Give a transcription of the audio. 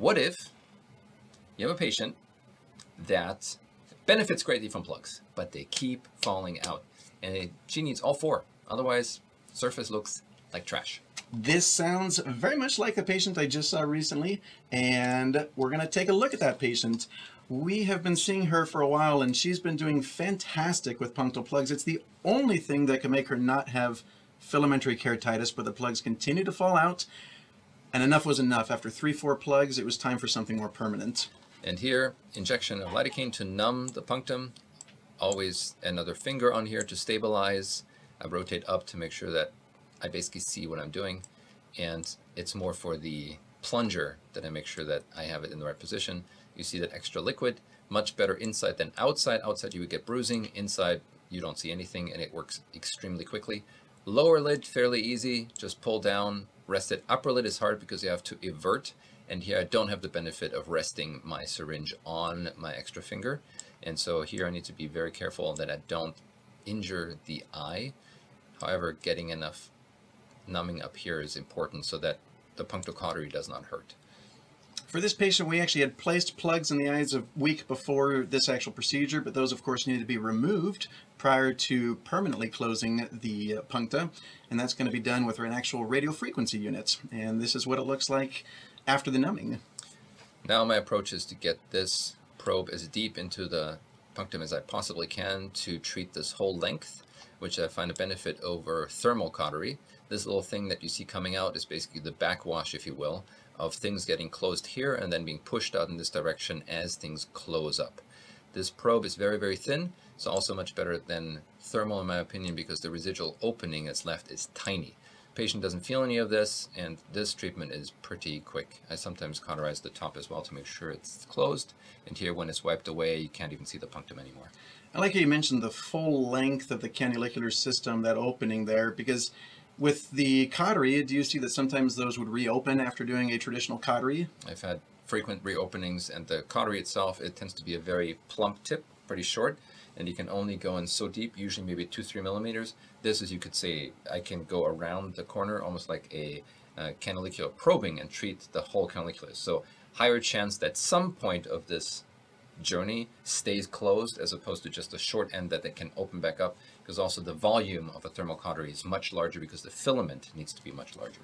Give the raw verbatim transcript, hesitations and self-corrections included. What if you have a patient that benefits greatly from plugs, but they keep falling out, and it, she needs all four? Otherwise, surface looks like trash. This sounds very much like a patient I just saw recently, and we're gonna take a look at that patient. We have been seeing her for a while, and she's been doing fantastic with punctal plugs. It's the only thing that can make her not have filamentary keratitis, but the plugs continue to fall out, and enough was enough. After three, four plugs, it was time for something more permanent. And here, injection of lidocaine to numb the punctum. Always another finger on here to stabilize. I rotate up to make sure that I basically see what I'm doing, and it's more for the plunger that I make sure that I have it in the right position. You see that extra liquid, much better inside than outside. Outside you would get bruising, inside you don't see anything, and it works extremely quickly. Lower lid, fairly easy, just pull down, rest it. Upper lid is hard because you have to evert, and here I don't have the benefit of resting my syringe on my extra finger, and so here I need to be very careful that I don't injure the eye. However, getting enough numbing up here is important so that the punctocautery does not hurt. For this patient, we actually had placed plugs in the eyes a week before this actual procedure, but those of course needed to be removed prior to permanently closing the puncta, and that's going to be done with an actual radio frequency unit. And this is what it looks like after the numbing. Now my approach is to get this probe as deep into the punctum as I possibly can to treat this whole length, which I find a benefit over thermal cautery. This little thing that you see coming out is basically the backwash, if you will, of things getting closed here and then being pushed out in this direction as things close up. This probe is very, very thin. It's also much better than thermal in my opinion because the residual opening that's left is tiny. Patient doesn't feel any of this, and this treatment is pretty quick. I sometimes cauterize the top as well to make sure it's closed, and here when it's wiped away you can't even see the punctum anymore. I like how you mentioned the full length of the canalicular system, that opening there, because with the cautery, do you see that sometimes those would reopen after doing a traditional cautery? I've had frequent reopenings, and the cautery itself, it tends to be a very plump tip, pretty short, and you can only go in so deep, usually maybe two, three millimeters. This is, you could say, I can go around the corner, almost like a uh, canalicular probing, and treat the whole canaliculus. So higher chance that some point of this journey stays closed as opposed to just a short end that they can open back up, because also the volume of a thermal cautery is much larger because the filament needs to be much larger.